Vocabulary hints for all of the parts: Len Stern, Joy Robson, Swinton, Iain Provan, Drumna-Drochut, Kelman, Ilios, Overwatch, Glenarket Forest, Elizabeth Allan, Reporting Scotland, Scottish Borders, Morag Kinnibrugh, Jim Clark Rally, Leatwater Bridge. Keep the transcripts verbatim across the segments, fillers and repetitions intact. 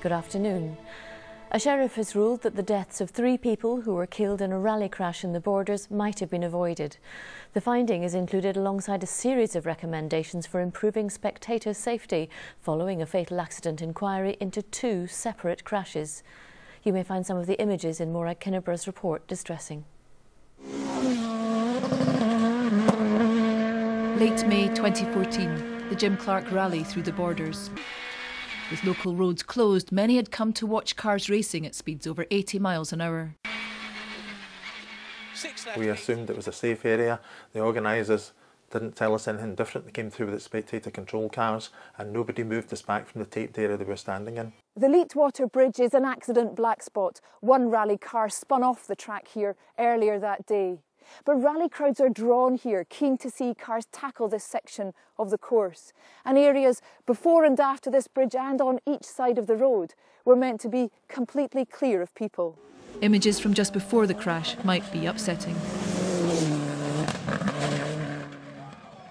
Good afternoon. A sheriff has ruled that the deaths of three people who were killed in a rally crash in the Borders might have been avoided. The finding is included alongside a series of recommendations for improving spectator safety following a fatal accident inquiry into two separate crashes. You may find some of the images in Maura Kinneborogh's report distressing. Late May twenty fourteen, the Jim Clark Rally through the Borders. With local roads closed, many had come to watch cars racing at speeds over eighty miles an hour. We assumed it was a safe area. The organisers didn't tell us anything different. They came through with the spectator control cars and nobody moved us back from the taped area they were standing in. The Leatwater Bridge is an accident black spot. One rally car spun off the track here earlier that day. But rally crowds are drawn here, keen to see cars tackle this section of the course. And areas before and after this bridge and on each side of the road were meant to be completely clear of people. Images from just before the crash might be upsetting.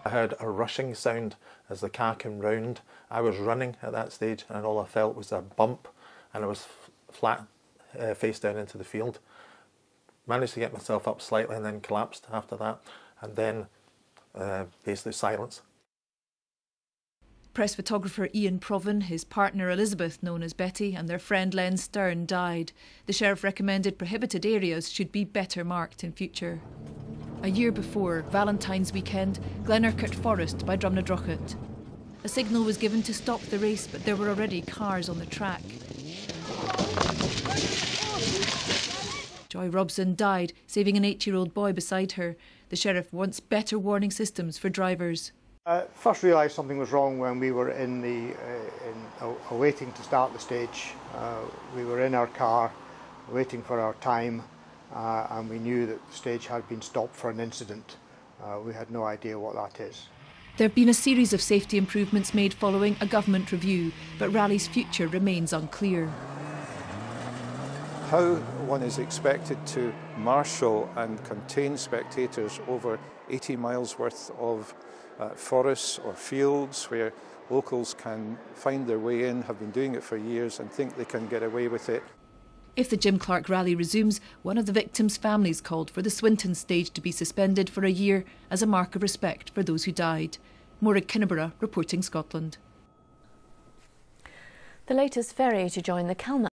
I heard a rushing sound as the car came round. I was running at that stage and all I felt was a bump and I was flat uh, face down into the field. Managed to get myself up slightly and then collapsed after that, and then uh, basically silence. Press photographer Iain Provan, his partner Elizabeth, known as Betty, and their friend Len Stern died. The sheriff recommended prohibited areas should be better marked in future. A year before, Valentine's weekend, Glenarket Forest by Drumna-Drochut. A signal was given to stop the race, but there were already cars on the track. Joy Robson died, saving an eight-year-old boy beside her. The sheriff wants better warning systems for drivers. I first realised something was wrong when we were in the, uh, in, uh, waiting to start the stage. Uh, we were in our car, waiting for our time, uh, and we knew that the stage had been stopped for an incident. Uh, we had no idea what that is. There have been a series of safety improvements made following a government review, but Rally's future remains unclear. How one is expected to marshal and contain spectators over eighty miles worth of uh, forests or fields where locals can find their way in, have been doing it for years and think they can get away with it. If the Jim Clark Rally resumes, one of the victims' families called for the Swinton stage to be suspended for a year as a mark of respect for those who died. Morag Kinnibrugh reporting Scotland. The latest ferry to join the Kelman